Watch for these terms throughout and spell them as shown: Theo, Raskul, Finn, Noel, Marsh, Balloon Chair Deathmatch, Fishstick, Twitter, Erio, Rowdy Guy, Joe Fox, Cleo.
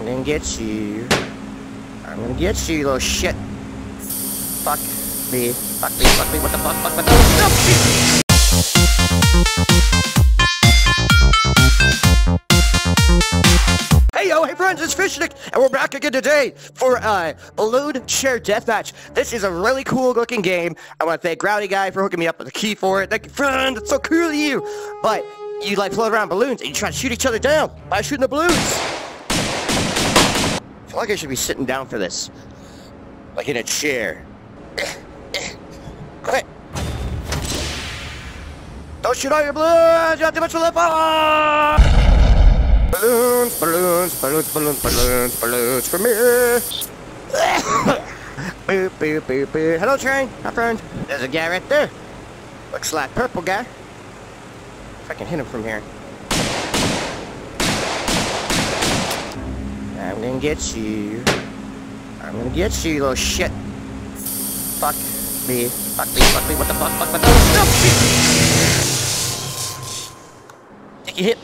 I'm gonna get you. I'm gonna get you, little shit. Fuck me. Fuck me, fuck me, what the fuck, fuck me. Oh, shit! Hey yo, hey friends, it's Fishstick, and we're back again today for Balloon Chair Deathmatch. This is a really cool looking game. I want to thank Rowdy Guy for hooking me up with a key for it. Thank you, friend, it's so cool of you. But you like float around balloons and you try to shoot each other down by shooting the balloons. I feel like I should be sitting down for this. Like in a chair. Quit! Don't shoot all your balloons! You have too much of the ball! Balloons, balloons, balloons, balloons, balloons, balloons for me! Boop, boop, boop, boop. Hello, train! Hi, friend! There's a guy right there! Looks like purple guy. If I can hit him from here. I'm gonna get you. I'm gonna get you, little shit. Fuck me. Fuck me, fuck me, what the fuck, fuck me. No! Did you hit?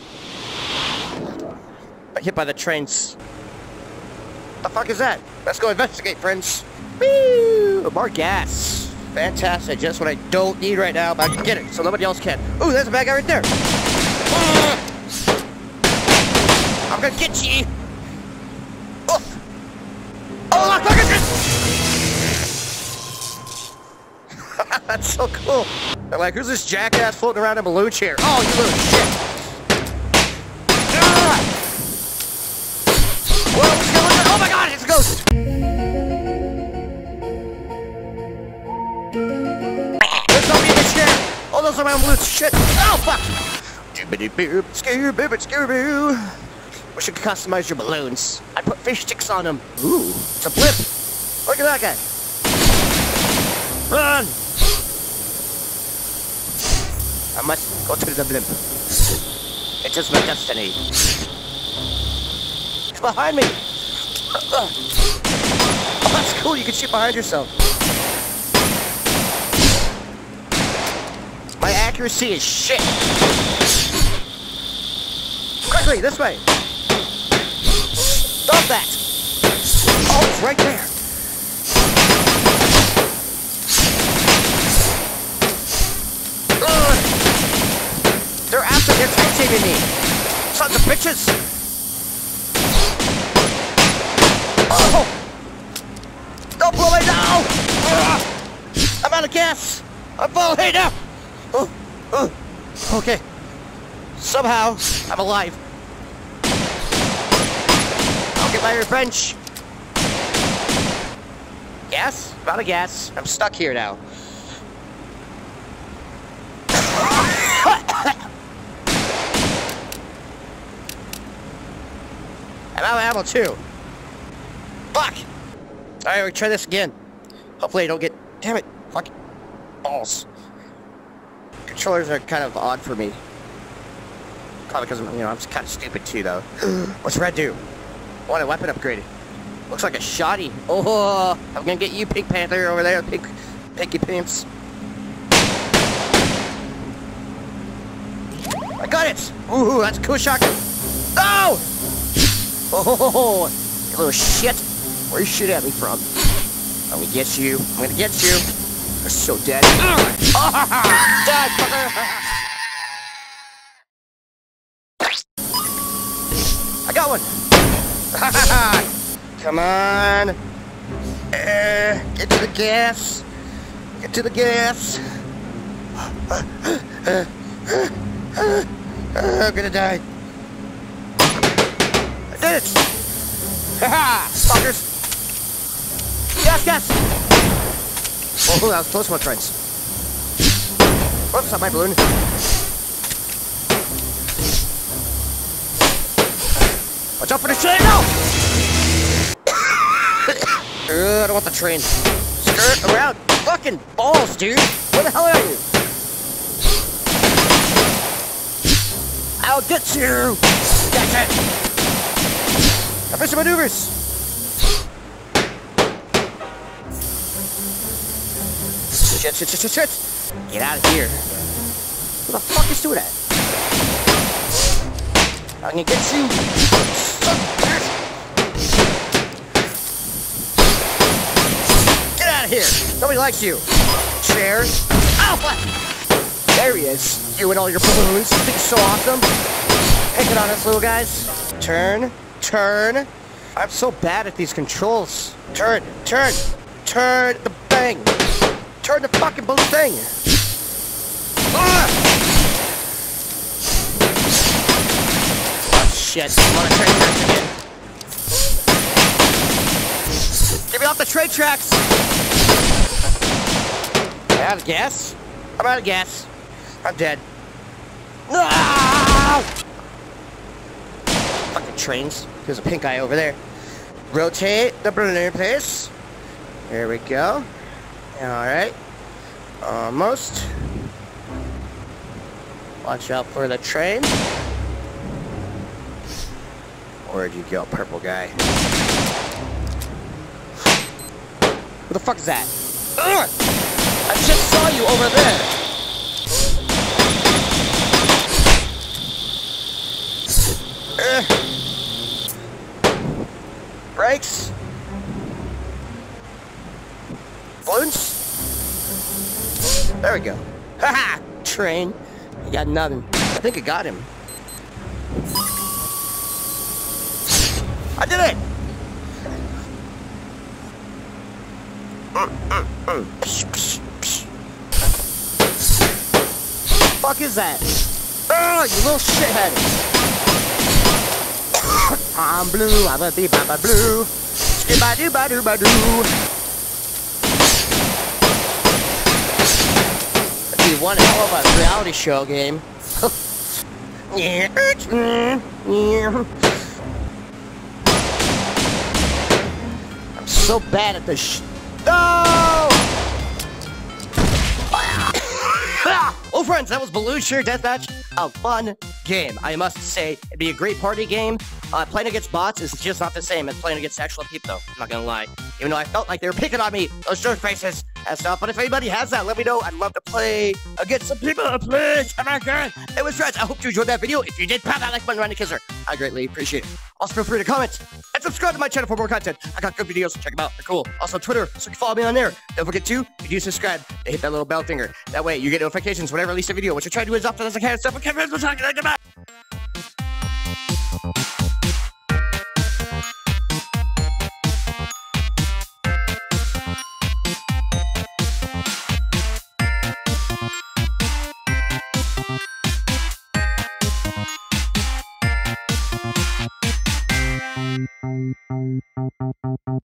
I hit by the trains. What the fuck is that? Let's go investigate, friends. Woo! More gas. Fantastic, just what I don't need right now, but I can get it so nobody else can. Ooh, there's a bad guy right there. I'm gonna get you. That's so cool. They're like, who's this jackass floating around in a balloon chair? Oh, you little shit. Ah! Whoa, what's going on? Oh my god, it's a ghost! There's nobody in the chair! Oh, those are my balloons. Shit! Oh, fuck! Jibbity-boo, scooby-boo, scooby-boo. Wish you could customize your balloons. I'd put fish sticks on them. Ooh, it's a flip. Look at that guy. Run! I must go to the blimp. It is my destiny. It's behind me! Oh, that's cool, you can shoot behind yourself. My accuracy is shit! Quickly, this way! Stop that! Oh, it's right there! They're after, they're tag-teaming me! Sons of bitches! Oh! Don't blow me now! I'm out of gas! I'm falling now! Oh, oh. Okay. Somehow, I'm alive. I'll get my revenge! Gas? I'm out of gas. I'm stuck here now. I'm out of ammo too. Fuck! Alright, we'll try this again. Hopefully I don't get... Damn it! Fuck. Balls. Controllers are kind of odd for me. Probably because, you know, I'm kind of stupid too, though. What's red do? I want a weapon upgraded. Looks like a shoddy. Oh, I'm gonna get you, Pink Panther, over there. Pink... Pinky Pimps. I got it! Ooh, that's a cool shotgun. No! Oh, you little shit! Where you shoot at me from? I'm gonna get you. I'm gonna get you. You're so dead. Dead, fucker! I got one. Come on. Get to the gas. Get to the gas. I'm gonna die. Did it! Haha! Fuckers! Gas, gas! Oh, that was close, my friends. Oops, not my balloon. Watch out for the train! No! I don't want the train. Skirt around. Fucking balls, dude! Where the hell are you? I'll get you! That's it! Official maneuvers! Shit, shit, shit, shit, shit! Get out of here! Who the fuck is doing that? I'm gonna get you! Nobody likes you. Chair. Oh, what? There he is. You and all your balloons. You think it's so awesome? Pick it on us, little guys. Turn. Turn. I'm so bad at these controls. Turn. Turn. Turn the bang. Turn the fucking balloon thing. Oh, shit. I want to train tracks again. Get me off the train tracks. I'm out of gas. I'm out of gas. I'm dead. No! Fucking trains. There's a pink eye over there. Rotate the balloon, please. There we go. Alright. Almost. Watch out for the train. Where'd you go, purple guy? Who the fuck is that? Ugh! I just saw you over there! Brakes? Balloons? There we go. Haha! Train. I got nothing. I think I got him. I did it! Psh, psh, psh. Fuck is that? Oh, you little shithead! I'm blue, I'm a bee, I'm a blue. Skibadoo, badoo, badoo. One hell of a reality show game. Yeah. I'm so bad at this sh. No! Well, friends, that was Balloon Chair Deathmatch. A fun game, I must say. It'd be a great party game. Playing against bots is just not the same as playing against actual people. I'm not gonna lie. Even though I felt like they were picking on me, those jerk faces. But if anybody has that, let me know. I'd love to play against some people, please. Oh my god. Anyways, friends, I hope you enjoyed that video. If you did, pat that like button around the kisser. I greatly appreciate it. Also, feel free to comment and subscribe to my channel for more content. I got good videos. Check them out. They're cool. Also, Twitter, so you can follow me on there. Don't forget to, if you subscribe, hit that little bell finger. That way, you get notifications whenever I release a video, which I try to do as often as I can. So, I can't remember what I'm talking about.